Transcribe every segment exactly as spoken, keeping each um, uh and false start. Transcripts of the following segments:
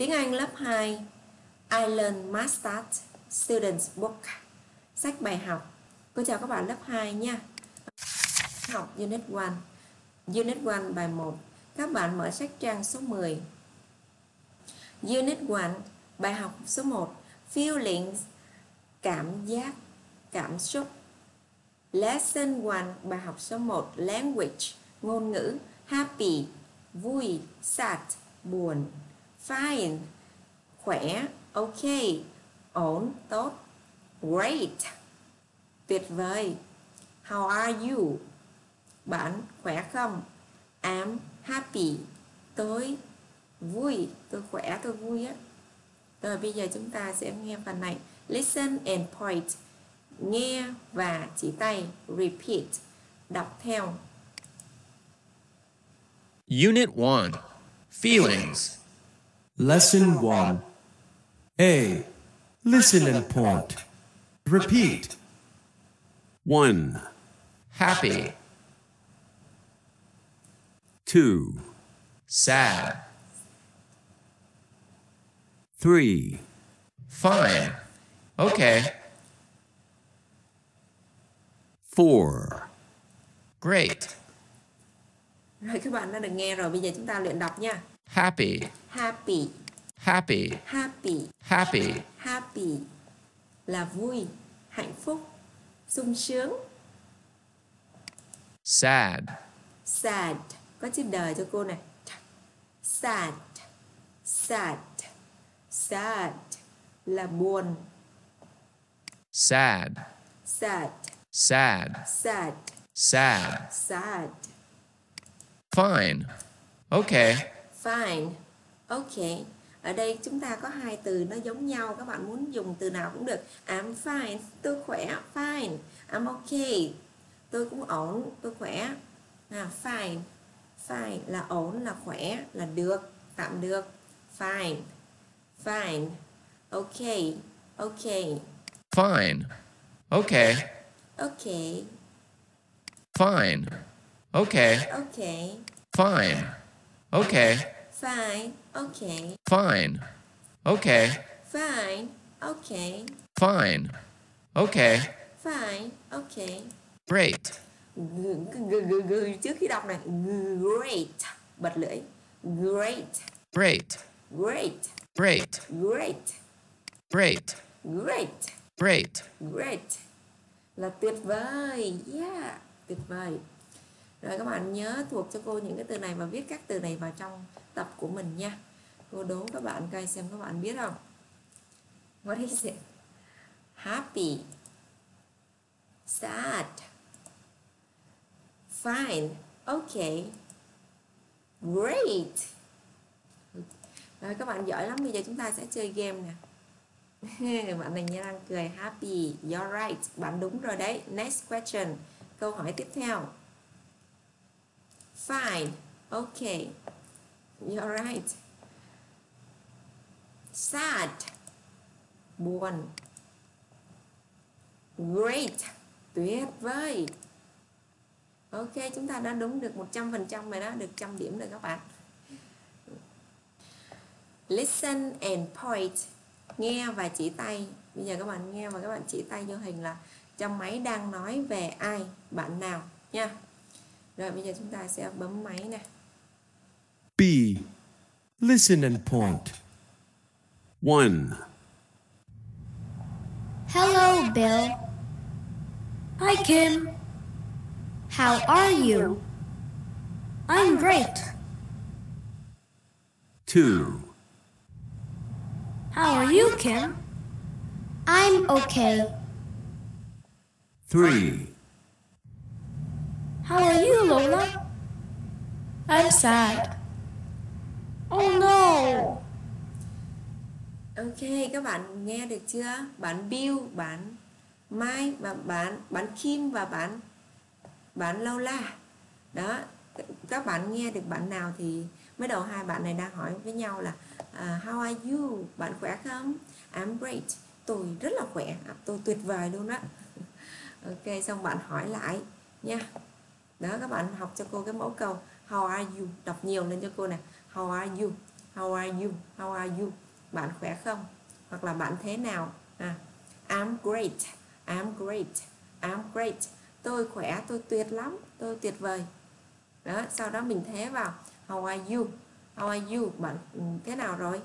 Tiếng Anh lớp hai, Alan Mastaf Students Book, sách bài học. Cô chào các bạn lớp hai nha. Học Unit một, Unit một bài một. Các bạn mở sách trang số mười. Unit một, bài học số một. Feelings, cảm giác, cảm xúc. Lesson một, bài học số một. Language, ngôn ngữ. Happy, vui. Sad, buồn. Fine, khỏe. Ok, ổn, tốt. Great, tuyệt vời. How are you? Bạn khỏe không? I'm happy. Tôi vui, tôi khỏe, tôi vui á. Rồi bây giờ chúng ta sẽ nghe phần này. Listen and point. Nghe và chỉ tay. Repeat, đọc theo. Unit một, Feelings. Lesson one. A. Listen and point. Repeat. one. Happy. two. Sad. three. Fine. Okay. four. Great. Rồi các bạn đã được nghe rồi, bây giờ chúng ta luyện đọc nha. Happy. Happy. Happy. Happy. Happy. Happy là vui, hạnh phúc, sung sướng. Sad. Sad, có chữ đời cho cô này. Sad. Sad. Sad là buồn. Sad. Sad. Sad. Sad. Sad. Sad. Fine. Okay. Fine. Okay. Ở đây chúng ta có hai từ nó giống nhau. Các bạn muốn dùng từ nào cũng được. I'm fine. Tôi khỏe. Fine. I'm okay. Tôi cũng ổn. Tôi khỏe. À, fine. Fine là ổn, là khỏe, là được, tạm được. Fine. Fine. Okay. Okay. Fine. Okay. Okay. Fine. Okay. Okay. Fine. Okay. Fine. Okay. Fine. Okay. Fine. Okay. Fine. Okay. Fine. Okay. Great. Trước khi đọc này, great, bật lưỡi. Great. Great. Great. Great. Great. Great. Great. Great. Great. Là tuyệt vời. Yeah, tuyệt vời. Rồi các bạn nhớ thuộc cho cô những cái từ này và viết các từ này vào trong tập của mình nha. Cô đố các bạn coi xem các bạn biết không. What is it? Happy. Sad. Fine. Okay. Great. Rồi các bạn giỏi lắm. Bây giờ chúng ta sẽ chơi game nè. Bạn này nhớ đang cười. Happy. You're right. Bạn đúng rồi đấy. Next question. Câu hỏi tiếp theo. Fine. Okay. You're right. Sad. Buồn. Great. Tuyệt vời. Ok, chúng ta đã đúng được một trăm phần trăm rồi đó. Được trăm điểm rồi các bạn. Listen and point. Nghe và chỉ tay. Bây giờ các bạn nghe và các bạn chỉ tay vô hình là trong máy đang nói về ai, bạn nào nha. Rồi bây giờ chúng ta sẽ bấm máy nè. B. Listen and point. one. Hello, Bill. Hi, Kim. How are you? I'm great. two. How are you, Kim? I'm okay. three. How are you, Lola? I'm sad. Oh no. Ok, các bạn nghe được chưa? Bạn Bill, bạn Mai và bạn bạn Kim và bạn bạn Lola. Đó, các bạn nghe được bạn nào thì mới đầu hai bạn này đang hỏi với nhau là uh, How are you? Bạn khỏe không? I'm great. Tôi rất là khỏe, tôi tuyệt vời luôn đó. Ok, xong bạn hỏi lại nha. Đó, các bạn học cho cô cái mẫu câu How are you? Đọc nhiều lên cho cô nè. How are you? How are you? How are you? Bạn khỏe không? Hoặc là bạn thế nào? À, I'm great. I'm great. I'm great. Tôi khỏe, tôi tuyệt lắm, tôi tuyệt vời. Đó, sau đó mình thế vào How are you? How are you? Bạn thế nào rồi?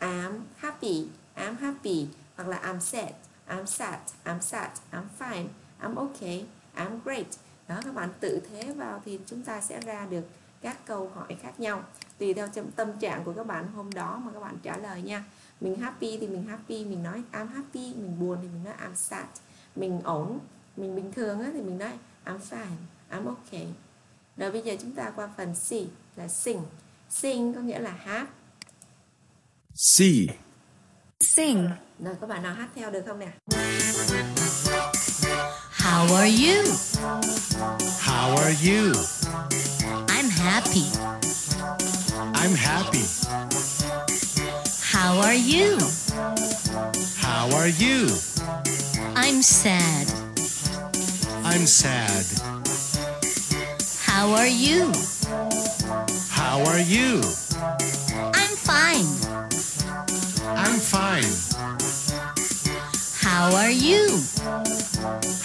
I'm happy. I'm happy. Hoặc là I'm sad. I'm sad. I'm sad. I'm fine. I'm okay. I'm great. Đó, các bạn tự thế vào thì chúng ta sẽ ra được các câu hỏi khác nhau. Tùy theo tâm trạng của các bạn hôm đó mà các bạn trả lời nha. Mình happy thì mình happy, mình nói I'm happy. Mình buồn thì mình nói I'm sad. Mình ổn, mình bình thường thì mình nói I'm fine, I'm okay. Rồi bây giờ chúng ta qua phần C là sing. Sing có nghĩa là hát. Sing. Sing. Rồi các bạn nào hát theo được không nè? How are you? How are you? I'm happy. I'm happy. How are you? How are you? I'm sad. I'm sad. How are you? How are you? I'm fine. I'm fine. How are you?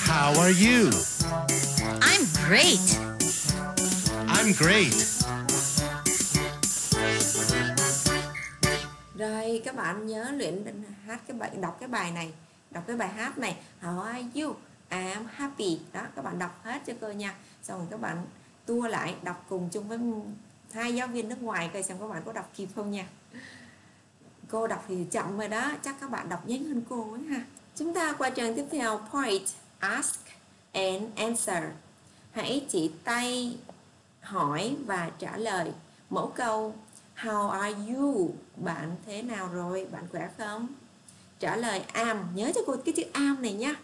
How are you? I'm great. I'm great. Rồi các bạn nhớ luyện hát cái bài, đọc cái bài này, đọc cái bài hát này. How are you? I'm happy. Đó, các bạn đọc hết cho cô nha. Xong rồi các bạn tua lại đọc cùng chung với hai giáo viên nước ngoài coi xem các bạn có đọc kịp không nha. Cô đọc thì chậm rồi đó, chắc các bạn đọc nhanh hơn cô ấy ha. Chúng ta qua trang tiếp theo, point, ask and answer. Hãy chỉ tay hỏi và trả lời. Mẫu câu How are you? Bạn thế nào rồi? Bạn khỏe không? Trả lời am, nhớ cho cô cái chữ am này nhá.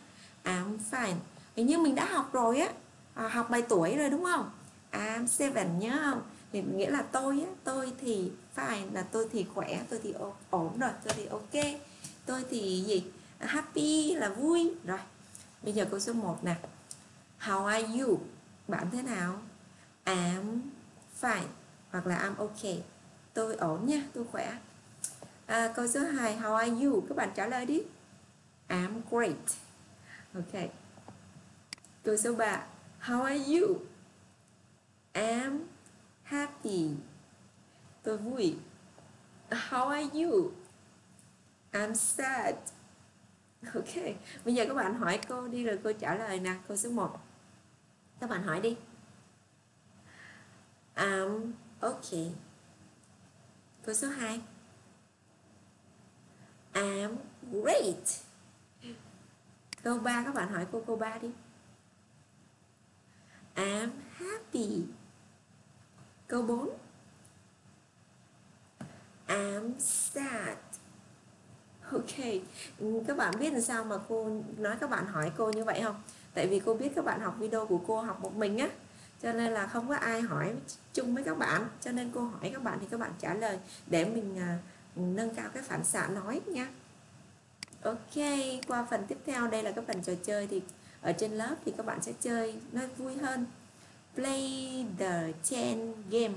I'm fine. Hình như mình đã học rồi á, à, học bài tuổi rồi đúng không? I'm seven nhớ không? Thì nghĩa là tôi á, tôi thì fine là tôi thì khỏe, tôi thì ổn rồi, tôi thì ok. Tôi thì gì? Happy là vui. Rồi, bây giờ câu số một nè. How are you? Bạn thế nào? I'm fine. Hoặc là I'm ok. Tôi ổn nha, tôi khỏe. À, câu số hai, how are you? Các bạn trả lời đi. I'm great. Ok. Câu số ba, how are you? I'm happy. Tôi vui. How are you? I'm sad. Ok. Bây giờ các bạn hỏi cô đi rồi cô trả lời nè. Câu số một. Các bạn hỏi đi. I'm ok. Câu số hai. I'm great. Câu ba các bạn hỏi cô câu ba đi. I'm happy. Câu bốn. I'm sad. Ok. Các bạn biết làm sao mà cô nói các bạn hỏi cô như vậy không? Tại vì cô biết các bạn học video của cô học một mình á, cho nên là không có ai hỏi chung với các bạn, cho nên cô hỏi các bạn thì các bạn trả lời để mình uh, nâng cao cái phản xạ nói nha. Ok, qua phần tiếp theo, đây là cái phần trò chơi thì ở trên lớp thì các bạn sẽ chơi nó vui hơn. Play the chain game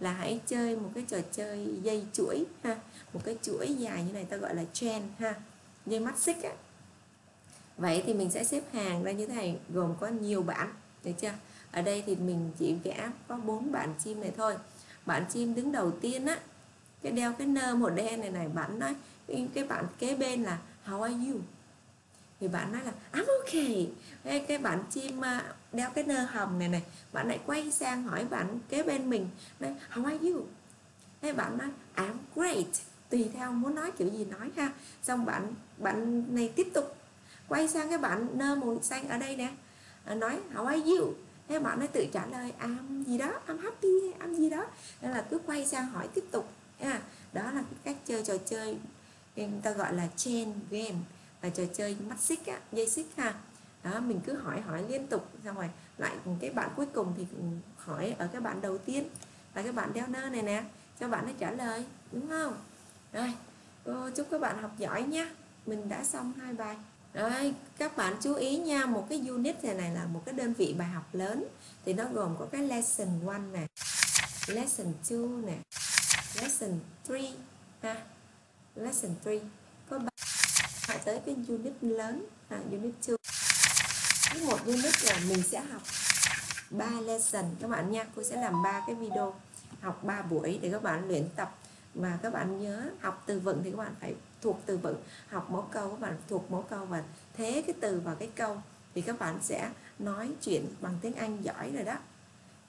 là hãy chơi một cái trò chơi dây chuỗi ha, một cái chuỗi dài như này ta gọi là chain ha, dây mắt xích á. Vậy thì mình sẽ xếp hàng ra như thế này, gồm có nhiều bạn, được chưa? Ở đây thì mình chỉ vẽ có bốn bạn chim này thôi. Bạn chim đứng đầu tiên á, cái đeo cái nơ màu đen này này, bạn nói cái bạn kế bên là how are you? Thì bạn nói là I'm okay. Cái, cái bạn chim đeo cái nơ hồng này này, bạn lại quay sang hỏi bạn kế bên mình nói how are you? Cái bạn nói I'm great. Tùy theo muốn nói kiểu gì nói ha. Xong bạn bạn này tiếp tục quay sang cái bạn nơ màu xanh ở đây nè, nói how are you? Thế bạn ấy tự trả lời I'm gì đó, I'm happy hay I'm gì đó. Nên là cứ quay sang hỏi tiếp tục. Đó là cách chơi trò chơi người ta gọi là chain game, là trò chơi mắt xích, dây xích ha. Đó, mình cứ hỏi hỏi liên tục, xong rồi lại cái bạn cuối cùng thì hỏi ở cái bạn đầu tiên là cái bạn đeo nơ này nè, cho bạn ấy trả lời, đúng không? Rồi, cô chúc các bạn học giỏi nha. Mình đã xong hai bài. Đấy, các bạn chú ý nha, một cái unit này, này là một cái đơn vị bài học lớn thì nó gồm có cái lesson one nè, lesson two nè, lesson ba ha. Lesson ba có ba phải tới cái unit lớn à, unit two. Cái một unit là mình sẽ học ba lesson các bạn nha. Cô sẽ làm ba cái video học ba buổi để các bạn luyện tập. Và các bạn nhớ học từ vựng thì các bạn phải thuộc từ vựng, học mẫu câu các bạn thuộc mẫu câu và thế cái từ vào cái câu thì các bạn sẽ nói chuyện bằng tiếng Anh giỏi rồi đó.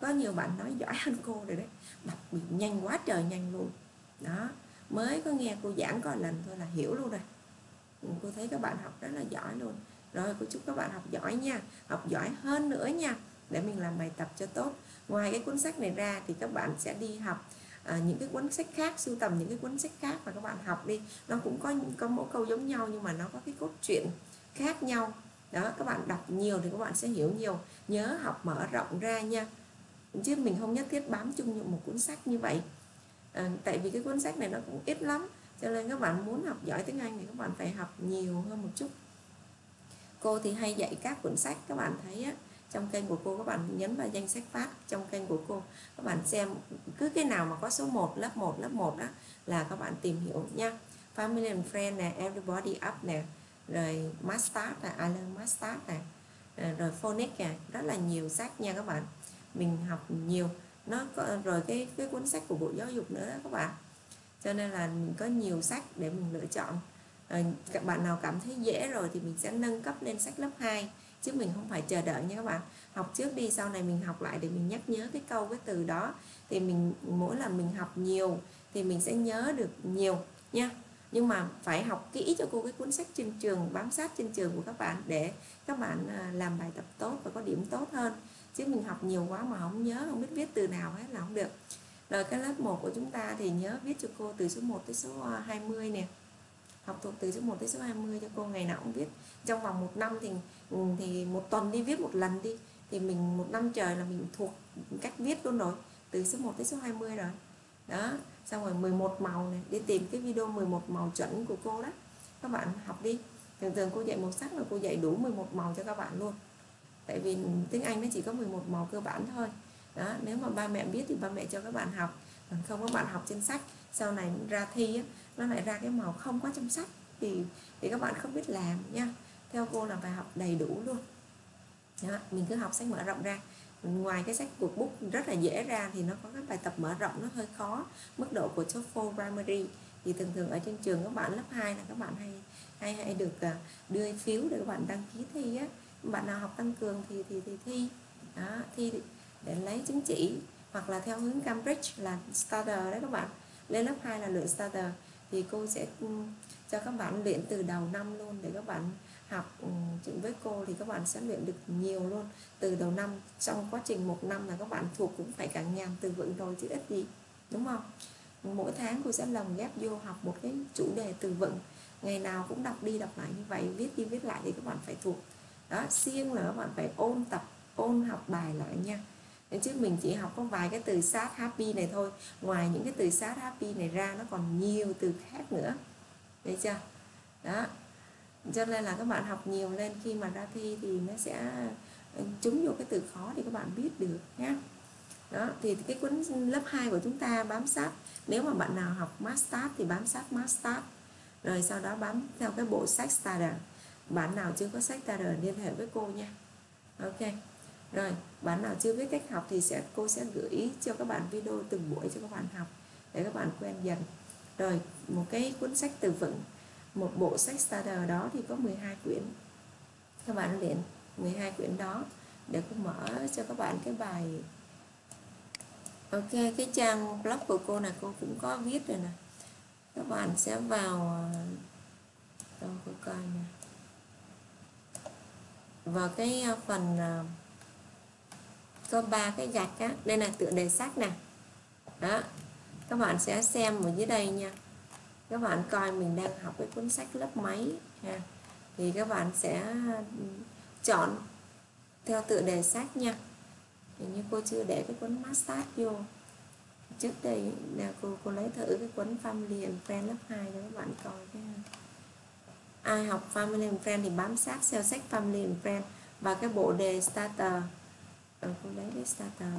Có nhiều bạn nói giỏi hơn cô rồi đấy, đọc nhanh quá trời nhanh luôn đó, mới có nghe cô giảng có lần thôi là hiểu luôn rồi. Cô thấy các bạn học rất là giỏi luôn rồi. Cô chúc các bạn học giỏi nha, học giỏi hơn nữa nha, để mình làm bài tập cho tốt. Ngoài cái cuốn sách này ra thì các bạn sẽ đi học à, những cái cuốn sách khác, sưu tầm những cái cuốn sách khác và các bạn học đi. Nó cũng có có mẫu câu giống nhau nhưng mà nó có cái cốt truyện khác nhau đó. Các bạn đọc nhiều thì các bạn sẽ hiểu nhiều. Nhớ học mở rộng ra nha, chứ mình không nhất thiết bám chung vào một cuốn sách như vậy à, tại vì cái cuốn sách này nó cũng ít lắm, cho nên các bạn muốn học giỏi tiếng Anh thì các bạn phải học nhiều hơn một chút. Cô thì hay dạy các cuốn sách, các bạn thấy á, trong kênh của cô các bạn nhấn vào danh sách phát trong kênh của cô, các bạn xem cứ cái nào mà có số một, lớp một, lớp một đó là các bạn tìm hiểu nha. Family and Friends nè, Everybody Up nè, rồi Mastaf nè, Alan Mastaf nè, rồi Phonic nè, rất là nhiều sách nha các bạn. Mình học nhiều, nó có, rồi cái cái cuốn sách của Bộ Giáo dục nữa đó các bạn. Cho nên là mình có nhiều sách để mình lựa chọn. À, các bạn nào cảm thấy dễ rồi thì mình sẽ nâng cấp lên sách lớp hai, chứ mình không phải chờ đợi nha các bạn. Học trước đi, sau này mình học lại để mình nhắc nhớ cái câu cái từ đó. Thì mình mỗi lần mình học nhiều thì mình sẽ nhớ được nhiều nha. Nhưng mà phải học kỹ cho cô cái cuốn sách trên trường, bám sát trên trường của các bạn để các bạn làm bài tập tốt và có điểm tốt hơn. Chứ mình học nhiều quá mà không nhớ, không biết viết từ nào hết là không được. Rồi cái lớp một của chúng ta thì nhớ viết cho cô từ số một tới số hai mươi nè. Học thuộc từ số một tới số hai mươi cho cô, ngày nào cũng viết. Trong vòng một năm thì thì một tuần đi viết một lần đi. Thì mình một năm trời là mình thuộc cách viết luôn rồi, từ số một tới số hai mươi rồi. Đó, xong rồi mười một màu này, đi tìm cái video mười một màu chuẩn của cô đó. Các bạn học đi. Thường thường cô dạy màu sắc là cô dạy đủ mười một màu cho các bạn luôn. Tại vì tiếng Anh nó chỉ có mười một màu cơ bản thôi. Đó, nếu mà ba mẹ biết thì ba mẹ cho các bạn học, còn không các bạn học trên sách, sau này ra thi nó lại ra cái màu không có trong sách thì thì các bạn không biết làm nha. Theo cô là phải học đầy đủ luôn. Đó, mình cứ học sách mở rộng ra. Ngoài cái sách cuộc book rất là dễ ra thì nó có các bài tập mở rộng nó hơi khó. Mức độ của TOEFL Primary thì thường thường ở trên trường các bạn lớp hai là các bạn hay hay hay được đưa phiếu để các bạn đăng ký thi á. Bạn nào học tăng cường thì thì thì thi đó, thi để lấy chứng chỉ, hoặc là theo hướng Cambridge là Starters đấy các bạn. Lên lớp hai là luyện Starters thì cô sẽ cho các bạn luyện từ đầu năm luôn để các bạn học chuyện với cô thì các bạn sẽ luyện được nhiều luôn từ đầu năm. Trong quá trình một năm là các bạn thuộc cũng phải cả ngàn từ vựng rồi chứ ít gì, đúng không? Mỗi tháng cô sẽ lồng ghép vô học một cái chủ đề từ vựng, ngày nào cũng đọc đi đọc lại như vậy, viết đi viết lại thì các bạn phải thuộc. Đó, riêng là các bạn phải ôn tập, ôn học bài lại nha. Chứ mình chỉ học có vài cái từ sát happy này thôi. Ngoài những cái từ sát happy này ra nó còn nhiều từ khác nữa. Đấy chưa? Đó, cho nên là các bạn học nhiều lên, khi mà ra thi thì nó sẽ trúng vô cái từ khó thì các bạn biết được nha. Đó, thì cái cuốn lớp hai của chúng ta bám sát. Nếu mà bạn nào học Mastaf thì bám sát Mastaf, rồi sau đó bám theo cái bộ sách Starter. Bạn nào chưa có sách ra đời liên hệ với cô nha. Ok. Rồi, bạn nào chưa biết cách học thì sẽ cô sẽ gửi cho các bạn video từng buổi cho các bạn học để các bạn quen dần. Rồi, một cái cuốn sách từ vựng, một bộ sách Starter đó thì có mười hai quyển. Các bạn luyện mười hai quyển đó để cô mở cho các bạn cái bài. Ok, cái trang blog của cô là cô cũng có viết rồi nè. Các bạn sẽ vào đâu cô coi nè. Vào cái phần có ba cái gạch á, đây là tựa đề sách nè. Đó, các bạn sẽ xem ở dưới đây nha. Các bạn coi mình đang học cái cuốn sách lớp mấy ha. Thì các bạn sẽ chọn theo tựa đề sách nha. Hình như cô chưa để cái cuốn Massage vô. Trước đây là cô cô lấy thử cái cuốn Family and Friends lớp hai cho các bạn coi cái. Ai học Family and Friends thì bám sát theo sách Family and Friends và cái bộ đề Starter. Rồi cô lấy cái Starter.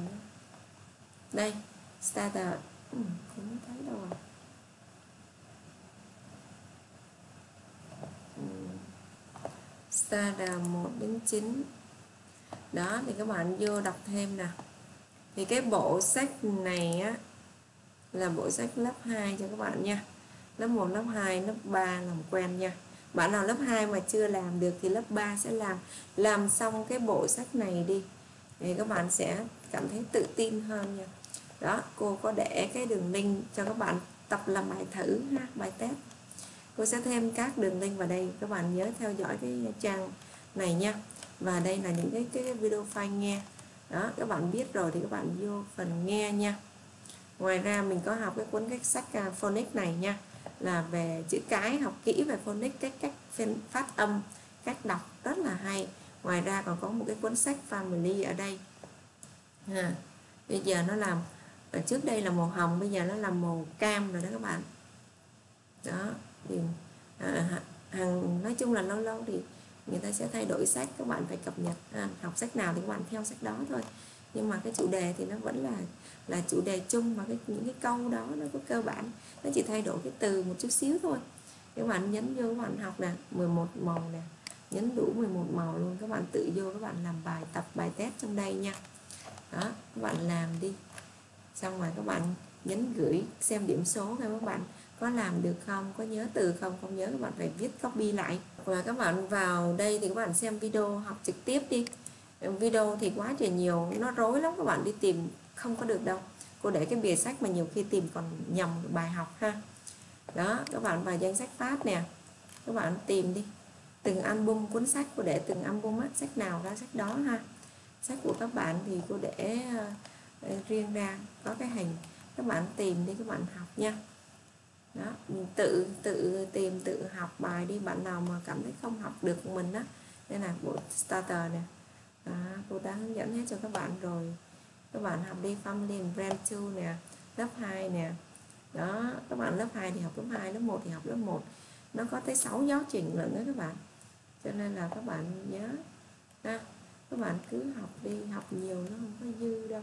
Đây, Starter Ừ, không thấy đâu à. Ừ. Starters một đến chín. Đó thì các bạn vô đọc thêm nè. Thì cái bộ sách này á là bộ sách lớp hai cho các bạn nha. Lớp một, lớp hai, lớp ba làm quen nha. Bạn nào lớp hai mà chưa làm được thì lớp ba sẽ làm. Làm xong cái bộ sách này đi thì các bạn sẽ cảm thấy tự tin hơn nha. Đó, cô có để cái đường link cho các bạn tập làm bài thử ha, bài test. Cô sẽ thêm các đường link vào đây, các bạn nhớ theo dõi cái trang này nha. Và đây là những cái, cái video file nghe. Đó, các bạn biết rồi thì các bạn vô phần nghe nha. Ngoài ra mình có học cái cuốn cách sách Phonic này nha, là về chữ cái, học kỹ về Phonic, cách cách phát âm, cách đọc rất là hay. Ngoài ra còn có một cái cuốn sách Family ở đây. À, bây giờ nó làm, ở trước đây là màu hồng, bây giờ nó là màu cam rồi đó các bạn. Đó, thì, à, hàng, nói chung là lâu lâu thì người ta sẽ thay đổi sách, các bạn phải cập nhật. À, học sách nào thì các bạn theo sách đó thôi. Nhưng mà cái chủ đề thì nó vẫn là là chủ đề chung, và cái, những cái câu đó nó có cơ bản, nó chỉ thay đổi cái từ một chút xíu thôi. Các bạn nhấn vô, các bạn học nè, mười một màu nè, nhấn đủ mười một màu luôn. Các bạn tự vô, các bạn làm bài tập, bài test trong đây nha. Đó, các bạn làm đi. Xong rồi các bạn nhấn gửi, xem điểm số coi các bạn có làm được không, có nhớ từ không, không nhớ các bạn phải viết copy lại. Và các bạn vào đây thì các bạn xem video học trực tiếp đi. Video thì quá trời nhiều, nó rối lắm, các bạn đi tìm không có được đâu. Cô để cái bìa sách mà nhiều khi tìm còn nhầm bài học ha. Đó, các bạn vào danh sách phát nè, các bạn tìm đi từng album cuốn sách, cô để từng album á, sách nào ra sách đó ha. Sách của các bạn thì cô để uh, riêng ra, có cái hình, các bạn tìm đi, các bạn học nha. Đó, mình tự tự tìm, tự học bài đi. Bạn nào mà cảm thấy không học được mình á, đây là bộ starter nè. À, cô đã hướng dẫn hết cho các bạn rồi. Các bạn học đi Family and Friends hai nè, lớp hai nè. Đó, các bạn lớp hai thì học lớp hai, lớp một thì học lớp một. Nó có tới sáu giáo trình lận đó các bạn. Cho nên là các bạn nhớ ha, các bạn cứ học đi, học nhiều nó không có dư đâu.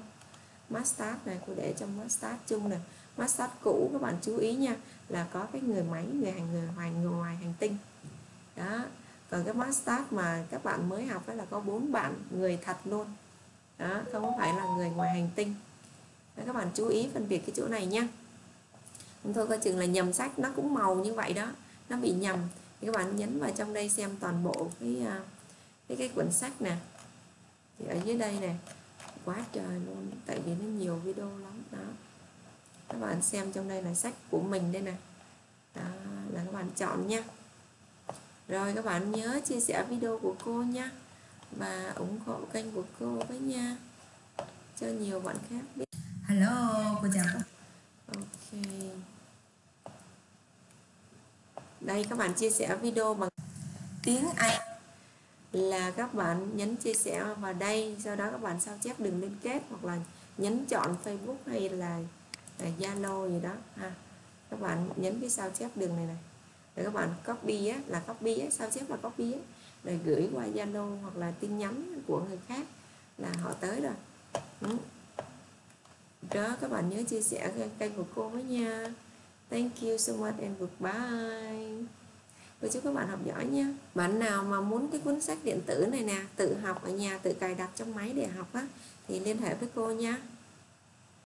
Smart Start này, cô để trong Smart Start chung nè. Smart Start cũ các bạn chú ý nha, là có cái người máy, người hành người ngoài, người ngoài hành tinh. Đó. Còn cái Smart Start mà các bạn mới học ấy là có bốn bạn người thật luôn. Đó, không phải là người ngoài hành tinh. Đó, các bạn chú ý phân biệt cái chỗ này nhé. Thôi coi chừng là nhầm sách, nó cũng màu như vậy đó, nó bị nhầm. Thì các bạn nhấn vào trong đây xem toàn bộ cái cái, cái quyển sách nè. Thì ở dưới đây nè, quá trời luôn, tại vì nó nhiều video lắm đó. Các bạn xem trong đây là sách của mình đây nè. Đó, là các bạn chọn nha. Rồi các bạn nhớ chia sẻ video của cô nha, và ủng hộ kênh của cô với nha, cho nhiều bạn khác biết. Hello, cô chào các bạn. Ok. Đây các bạn chia sẻ video bằng tiếng Anh là các bạn nhấn chia sẻ vào đây, sau đó các bạn sao chép đường liên kết hoặc là nhấn chọn Facebook hay là Zalo gì đó ha. Các bạn nhấn cái sao chép đường này này. Để các bạn copy á, là copy á, sao chép là copy á, rồi gửi qua Zalo hoặc là tin nhắn của người khác là họ tới rồi. Ừ. Đó, các bạn nhớ chia sẻ kênh của cô với nha. Thank you so much and goodbye. Cô chúc các bạn học giỏi nha. Bạn nào mà muốn cái cuốn sách điện tử này nè, tự học ở nhà, tự cài đặt trong máy để học á, thì liên hệ với cô nha.